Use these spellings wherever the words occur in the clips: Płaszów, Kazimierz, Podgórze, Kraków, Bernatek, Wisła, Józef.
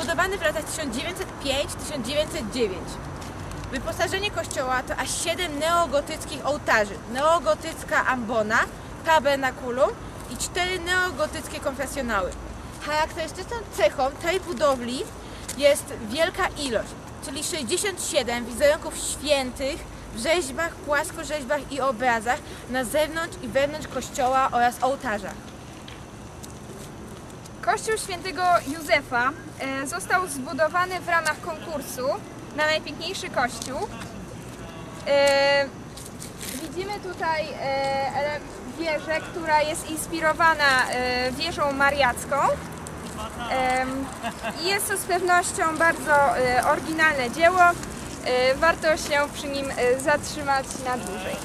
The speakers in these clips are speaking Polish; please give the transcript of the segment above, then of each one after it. zbudowany w latach 1905-1909. Wyposażenie kościoła to aż 7 neogotyckich ołtarzy, neogotycka ambona, tabernakulum i 4 neogotyckie konfesjonały. Charakterystyczną cechą tej budowli jest wielka ilość, czyli 67 wizerunków świętych w rzeźbach, płaskorzeźbach i obrazach na zewnątrz i wewnątrz kościoła oraz ołtarza. Kościół świętego Józefa został zbudowany w ramach konkursu na najpiękniejszy kościół. Widzimy tutaj wieżę, która jest inspirowana wieżą mariacką. Jest to z pewnością bardzo oryginalne dzieło. Warto się przy nim zatrzymać na dłużej.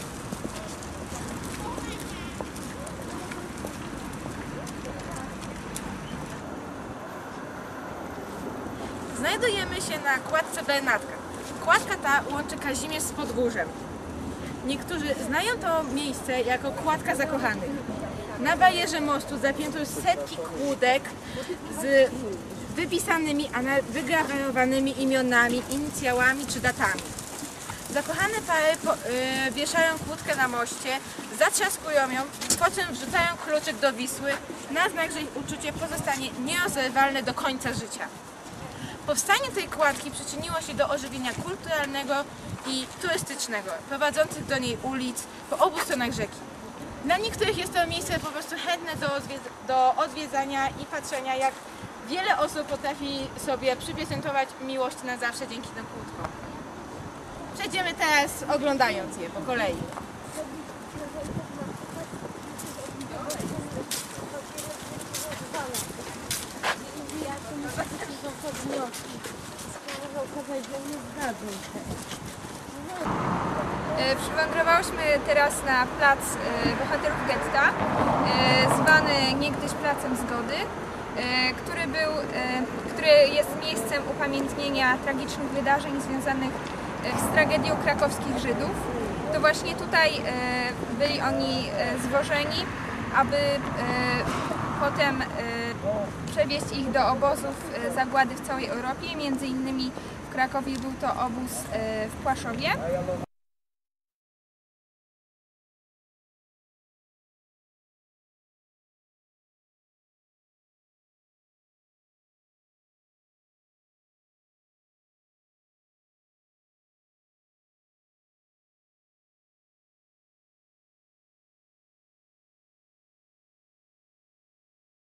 Znajdujemy się na kładce Bernatka. Kładka ta łączy Kazimierz z Podgórzem. Niektórzy znają to miejsce jako kładka zakochanych. Na barierze mostu zapięto setki kłódek z wypisanymi, a wygrawerowanymi imionami, inicjałami czy datami. Zakochane pary wieszają kłódkę na moście, zatrzaskują ją, po czym wrzucają kluczyk do Wisły na znak, że ich uczucie pozostanie nierozerwalne do końca życia. Powstanie tej kładki przyczyniło się do ożywienia kulturalnego i turystycznego, prowadzących do niej ulic po obu stronach rzeki. Dla niektórych jest to miejsce po prostu chętne do odwiedzania i patrzenia, jak wiele osób potrafi sobie przypieczętować miłość na zawsze dzięki tym kłódkom. Przejdziemy teraz, oglądając je po kolei. Przywędrowałyśmy teraz na plac bohaterów getta, zwany niegdyś Placem Zgody, który jest miejscem upamiętnienia tragicznych wydarzeń związanych z tragedią krakowskich Żydów. To właśnie tutaj byli oni zwożeni, aby potem przewieźć ich do obozów zagłady w całej Europie, między innymi w Krakowie był to obóz w Płaszowie.